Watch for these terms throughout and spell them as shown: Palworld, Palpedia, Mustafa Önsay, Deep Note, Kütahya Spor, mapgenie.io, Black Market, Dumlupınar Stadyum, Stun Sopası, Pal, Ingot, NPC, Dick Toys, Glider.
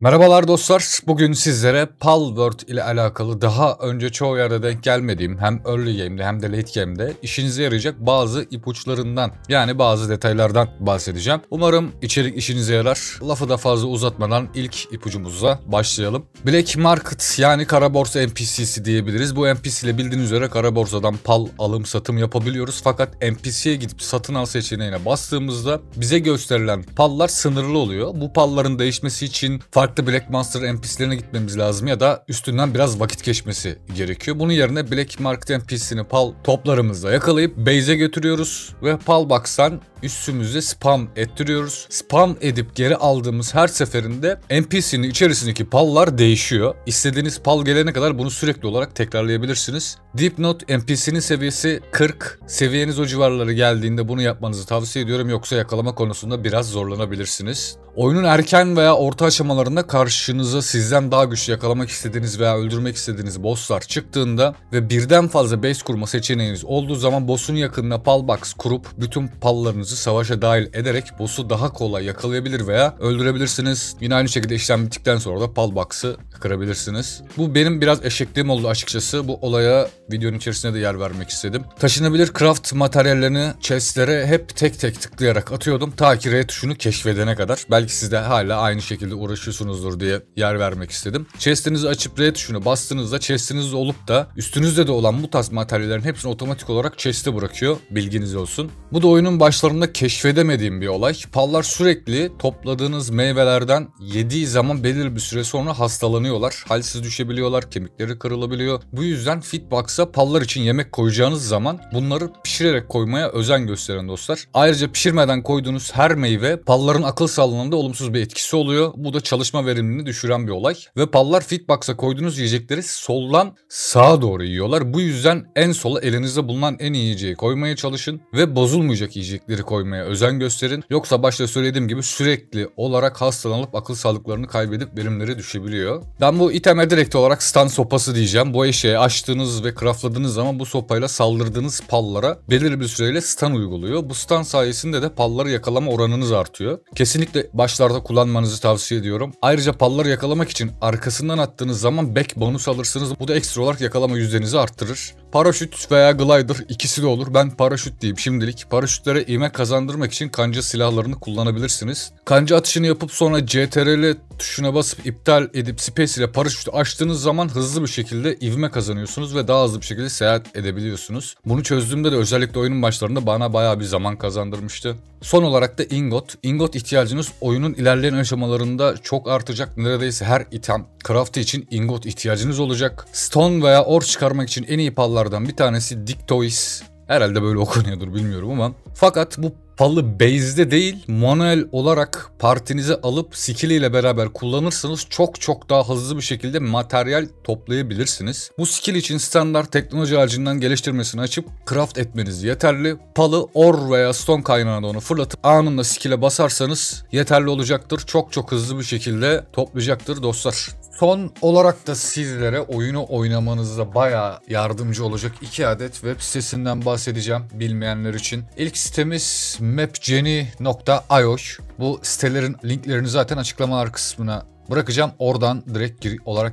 Merhabalar dostlar, bugün sizlere Palworld ile alakalı daha önce çoğu yerde denk gelmediğim hem early game'de hem de late game'de işinize yarayacak bazı ipuçlarından yani bazı detaylardan bahsedeceğim. Umarım içerik işinize yarar. Lafı da fazla uzatmadan ilk ipucumuza başlayalım. Black Market yani kara borsa NPC'si diyebiliriz. Bu NPC ile bildiğiniz üzere kara borsadan pal alım satım yapabiliyoruz. Fakat NPC'ye gidip satın al seçeneğine bastığımızda bize gösterilen pallar sınırlı oluyor. Bu palların değişmesi için farklı Black Monster NPC'lerine gitmemiz lazım ya da üstünden biraz vakit geçmesi gerekiyor. Bunun yerine Black Market NPC'sini pal toplarımızla yakalayıp base'e götürüyoruz ve pal box'tan üstümüze spam ettiriyoruz. Spam edip geri aldığımız her seferinde NPC'nin içerisindeki pallar değişiyor. İstediğiniz pal gelene kadar bunu sürekli olarak tekrarlayabilirsiniz. Deep Note NPC'nin seviyesi 40. Seviyeniz o civarları geldiğinde bunu yapmanızı tavsiye ediyorum. Yoksa yakalama konusunda biraz zorlanabilirsiniz. Oyunun erken veya orta aşamalarında karşınıza sizden daha güçlü yakalamak istediğiniz veya öldürmek istediğiniz bosslar çıktığında ve birden fazla base kurma seçeneğiniz olduğu zaman boss'un yakınına pal box kurup bütün pallarınızı savaşa dahil ederek boss'u daha kolay yakalayabilir veya öldürebilirsiniz. Yine aynı şekilde işlem bittikten sonra da pal box'ı kırabilirsiniz. Bu benim biraz eşekliğim oldu açıkçası. Bu olaya videonun içerisinde de yer vermek istedim. Taşınabilir craft materyallerini chestlere hep tek tek tıklayarak atıyordum. Ta ki R tuşunu keşfedene kadar. Belki siz de hala aynı şekilde uğraşıyorsunuzdur diye yer vermek istedim. Chest'inizi açıp R tuşunu bastığınızda chest'iniz olup da üstünüzde de olan bu tarz materyallerin hepsini otomatik olarak chest'e bırakıyor. Bilginiz olsun. Bu da oyunun başlarında keşfedemediğim bir olay. Pallar sürekli topladığınız meyvelerden yediği zaman belirli bir süre sonra hastalanıyorlar. Halsiz düşebiliyorlar. Kemikleri kırılabiliyor. Bu yüzden Fitbox'a pallar için yemek koyacağınız zaman bunları pişirerek koymaya özen gösterin dostlar. Ayrıca pişirmeden koyduğunuz her meyve palların akıl sağlığına da olumsuz bir etkisi oluyor. Bu da çalışma verimliliğini düşüren bir olay. Ve pallar fitbox'a koyduğunuz yiyecekleri soldan sağa doğru yiyorlar. Bu yüzden en sola elinizde bulunan en iyi yiyeceği koymaya çalışın ve bozulmayacak yiyecekleri koymaya özen gösterin. Yoksa başta söylediğim gibi sürekli olarak hastalanıp akıl sağlıklarını kaybedip verimleri düşebiliyor. Ben bu iteme direkt olarak Stun Sopası diyeceğim. Bu eşeği açtığınız ve craftladığınız zaman bu sopayla saldırdığınız pallara belirli bir süreyle stun uyguluyor. Bu stun sayesinde de palları yakalama oranınız artıyor. Kesinlikle başlarda kullanmanızı tavsiye ediyorum. Ayrıca palları yakalamak için arkasından attığınız zaman back bonus alırsınız. Bu da ekstra olarak yakalama yüzdenizi arttırır. Paraşüt veya glider ikisi de olur. Ben paraşüt diyeyim şimdilik. Paraşütlere ivme kazandırmak için kanca silahlarını kullanabilirsiniz. Kanca atışını yapıp sonra CTRL tuşuna basıp iptal edip space ile paraşütü açtığınız zaman hızlı bir şekilde ivme kazanıyorsunuz ve daha hızlı bir şekilde seyahat edebiliyorsunuz. Bunu çözdüğümde de özellikle oyunun başlarında bana bayağı bir zaman kazandırmıştı. Son olarak da ingot. Ingot ihtiyacınız oyunun ilerleyen aşamalarında çok artacak. Neredeyse her item craftı için ingot ihtiyacınız olacak. Stone veya ore çıkarmak için en iyi pallardan bir tanesi Dick Toys. Herhalde böyle okunuyordur bilmiyorum ama. Fakat bu palı base'de değil, manuel olarak partinize alıp skill ile beraber kullanırsanız çok daha hızlı bir şekilde materyal toplayabilirsiniz. Bu skill için standart teknoloji ağacından geliştirmesini açıp craft etmeniz yeterli. Palı or veya stone kaynağına onu fırlatıp anında skill'e basarsanız yeterli olacaktır. Çok hızlı bir şekilde toplayacaktır dostlar. Son olarak da sizlere oyunu oynamanızda bayağı yardımcı olacak 2 adet web sitesinden bahsedeceğim bilmeyenler için. İlk sitemiz mapgenie.io. Bu sitelerin linklerini zaten açıklamalar kısmına bırakacağım. Oradan direkt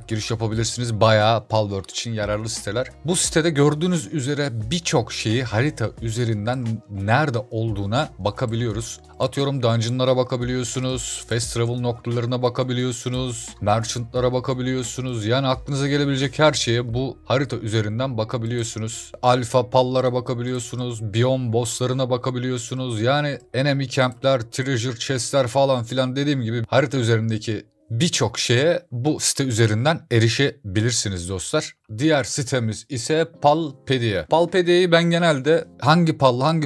giriş yapabilirsiniz. Bayağı Palworld için yararlı siteler. Bu sitede gördüğünüz üzere birçok şeyi harita üzerinden nerede olduğuna bakabiliyoruz. Atıyorum dungeonlara bakabiliyorsunuz. Fast travel noktalarına bakabiliyorsunuz. Merchantlara bakabiliyorsunuz. Yani aklınıza gelebilecek her şeye bu harita üzerinden bakabiliyorsunuz. Alfa pallara bakabiliyorsunuz. Biom bosslarına bakabiliyorsunuz. Yani enemy camp'ler, treasure chest'ler falan filan dediğim gibi harita üzerindeki birçok şeye bu site üzerinden erişebilirsiniz dostlar. Diğer sitemiz ise Palpedia. Palpedia'yı ben genelde hangi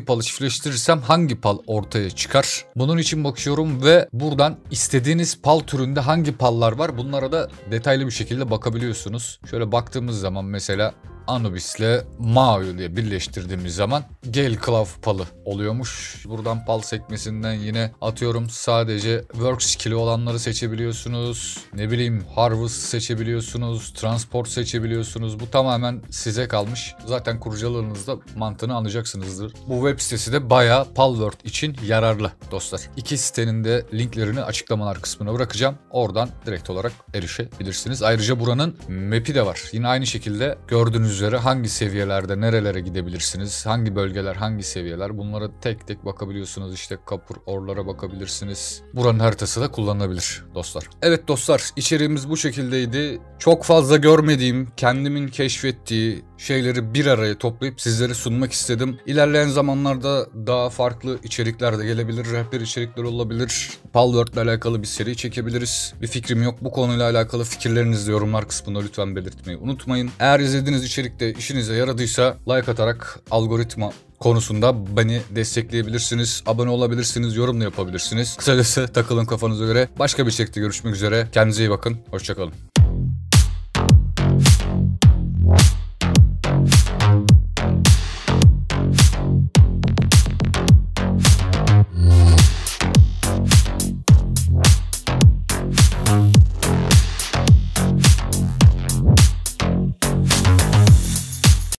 palı çiftleştirirsem hangi pal ortaya çıkar. Bunun için bakıyorum ve buradan istediğiniz pal türünde hangi pallar var bunlara da detaylı bir şekilde bakabiliyorsunuz. Şöyle baktığımız zaman mesela Anubis'le Mao'yu diye birleştirdiğimiz zaman Gale Claw Pal'ı oluyormuş. Buradan Pal sekmesinden yine atıyorum sadece Work Skill'i olanları seçebiliyorsunuz. Ne bileyim Harvest seçebiliyorsunuz. Transport seçebiliyorsunuz. Bu tamamen size kalmış. Zaten kurcalarınızda mantığını anlayacaksınızdır. Bu web sitesi de bayağı Palworld için yararlı dostlar. İki sitenin de linklerini açıklamalar kısmına bırakacağım. Oradan direkt olarak erişebilirsiniz. Ayrıca buranın map'i de var. Yine aynı şekilde gördüğünüz üzere hangi seviyelerde nerelere gidebilirsiniz, hangi bölgeler, hangi seviyeler, bunlara tek tek bakabiliyorsunuz. İşte kapur orlara bakabilirsiniz. Buranın haritası da kullanılabilir dostlar. Evet dostlar, içeriğimiz bu şekildeydi. Çok fazla görmediğim, kendimin keşfettiği şeyleri bir araya toplayıp sizlere sunmak istedim. İlerleyen zamanlarda daha farklı içerikler de gelebilir. Rehber içerikler olabilir. Palworld ile alakalı bir seri çekebiliriz. Bir fikrim yok. Bu konuyla alakalı fikirlerinizi yorumlar kısmında lütfen belirtmeyi unutmayın. Eğer izlediğiniz içerikte işinize yaradıysa like atarak algoritma konusunda beni destekleyebilirsiniz. Abone olabilirsiniz. Yorum da yapabilirsiniz. Kısacası takılın kafanıza göre. Başka bir şekilde görüşmek üzere. Kendinize iyi bakın. Hoşçakalın.